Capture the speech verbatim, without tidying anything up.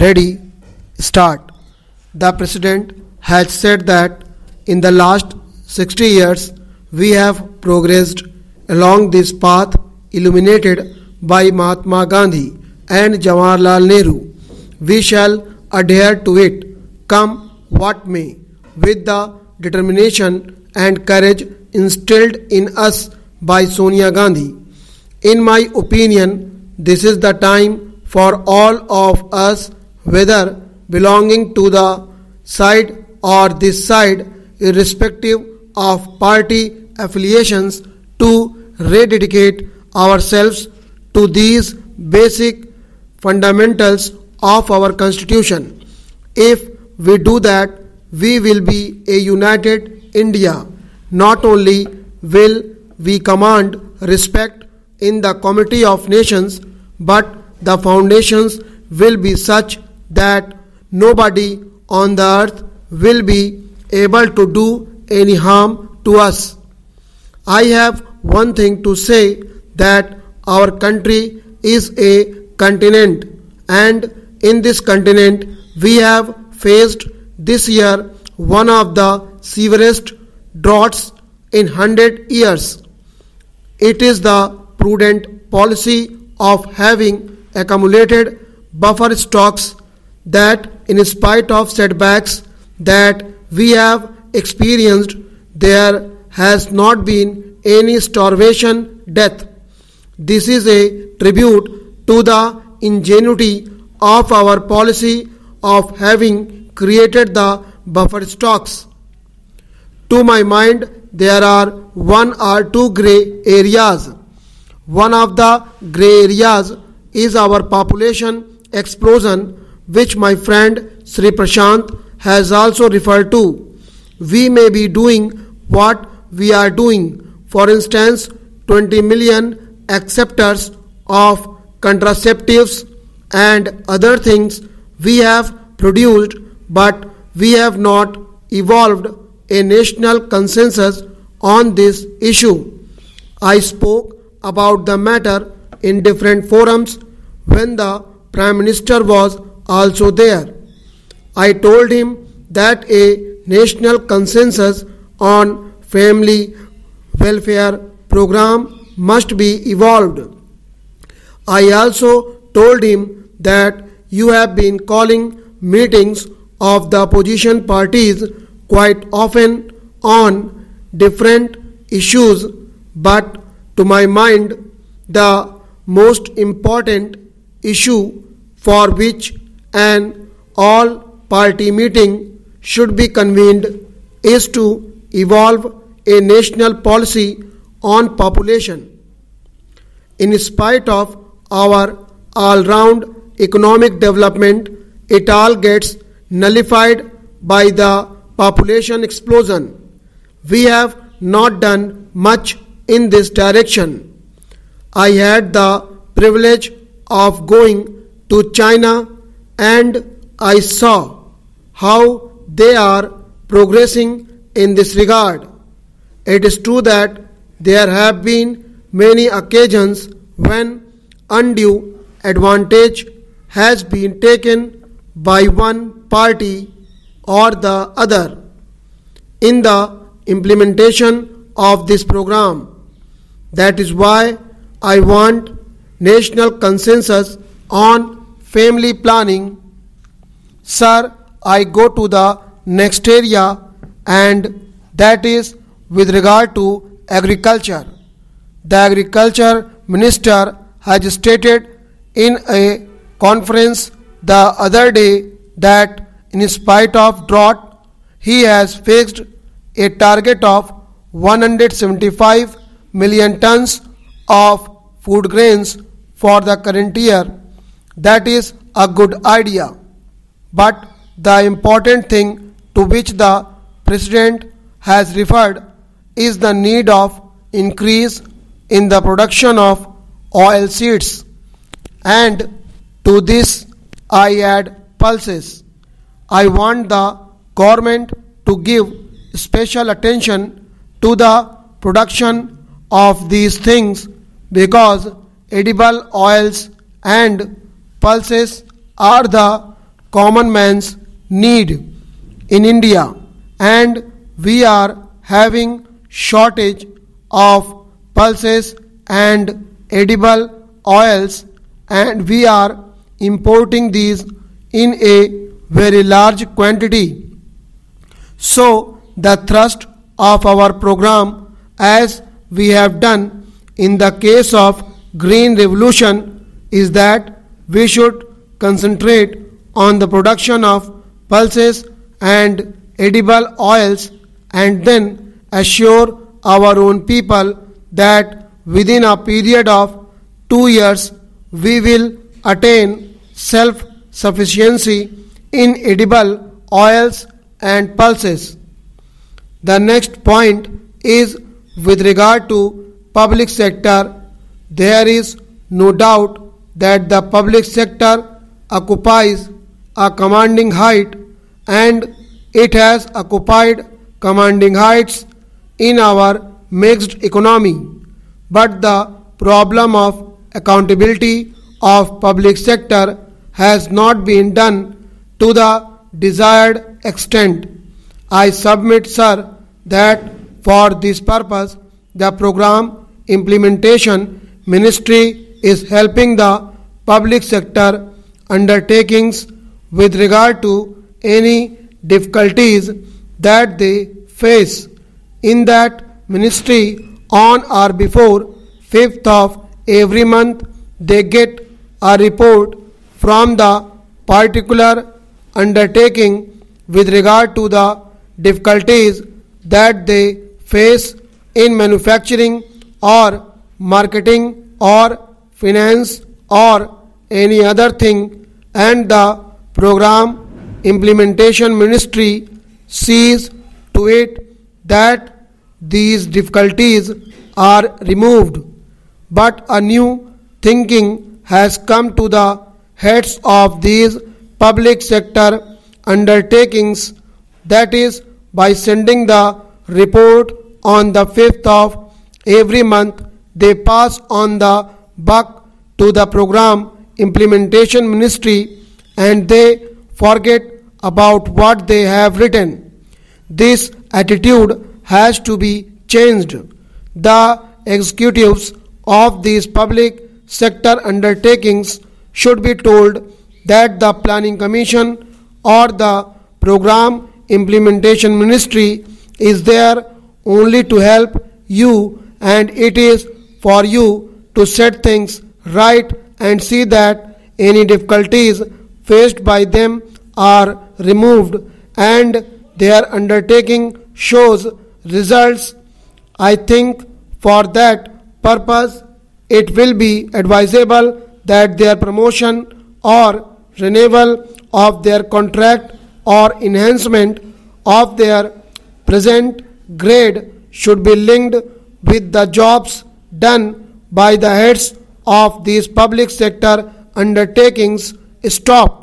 Ready, start. The President has said that in the last sixty years we have progressed along this path illuminated by Mahatma Gandhi and Jawaharlal Nehru. We shall adhere to it, come what may, with the determination and courage instilled in us by Sonia Gandhi. In my opinion, this is the time for all of us, whether belonging to the side or this side, irrespective of party affiliations, to rededicate ourselves to these basic fundamentals of our Constitution. If we do that, we will be a united India. Not only will we command respect in the Committee of Nations, but the foundations will be such that nobody on the earth will be able to do any harm to us. I have one thing to say, that our country is a continent, and in this continent we have faced this year one of the severest droughts in one hundred years. It is the prudent policy of having accumulated buffer stocks that, in spite of setbacks that we have experienced, there has not been any starvation death. This is a tribute to the ingenuity of our policy of having created the buffer stocks. To my mind, there are one or two grey areas. One of the grey areas is our population explosion, which my friend Sri Prashant has also referred to. We may be doing what we are doing. For instance, twenty million acceptors of contraceptives and other things we have produced, but we have not evolved a national consensus on this issue. I spoke about the matter in different forums when the Prime Minister was also there. I told him that a national consensus on family welfare program must be evolved. I also told him that you have been calling meetings of the opposition parties quite often on different issues, but to my mind, the most important issue for which an all-party meeting should be convened is to evolve a national policy on population. In spite of our all-round economic development, it all gets nullified by the population explosion. We have not done much in this direction. I had the privilege of going to China, and I saw how they are progressing in this regard. It is true that there have been many occasions when undue advantage has been taken by one party or the other in the implementation of this program. That is why I want national consensus on family planning. Sir, I go to the next area, and that is with regard to agriculture. The Agriculture Minister has stated in a conference the other day that in spite of drought, he has fixed a target of one hundred seventy-five million tons of food grains for the current year. That is a good idea. But the important thing to which the President has referred is the need of increase in the production of oil seeds. And to this I add pulses. I want the government to give special attention to the production of these things, because edible oils and pulses are the common man's need in India, and we are having shortage of pulses and edible oils, and we are importing these in a very large quantity. So the thrust of our program, as we have done in the case of Green Revolution, is that we should concentrate on the production of pulses and edible oils, and then assure our own people that within a period of two years we will attain self-sufficiency in edible oils and pulses. The next point is with regard to public sector. There is no doubt that the public sector occupies a commanding height, and it has occupied commanding heights in our mixed economy. But the problem of accountability of public sector has not been done to the desired extent. I submit, sir, that for this purpose the program implementation Ministry is helping the public sector undertakings with regard to any difficulties that they face. In that ministry, on or before fifth of every month, they get a report from the particular undertaking with regard to the difficulties that they face in manufacturing or marketing or finance or any other thing, and the program implementation ministry sees to it that these difficulties are removed. But a new thinking has come to the heads of these public sector undertakings, that is, by sending the report on the fifth of every month, they pass on the buck to the program implementation ministry, and they forget about what they have written. This attitude has to be changed. The executives of these public sector undertakings should be told that the Planning Commission or the program implementation ministry is there only to help you, and it is for you to set things right and see that any difficulties faced by them are removed, and their undertaking shows results. I think for that purpose it will be advisable that their promotion or renewal of their contract or enhancement of their present grade should be linked with the jobs done by the heads of these public sector undertakings. Stop.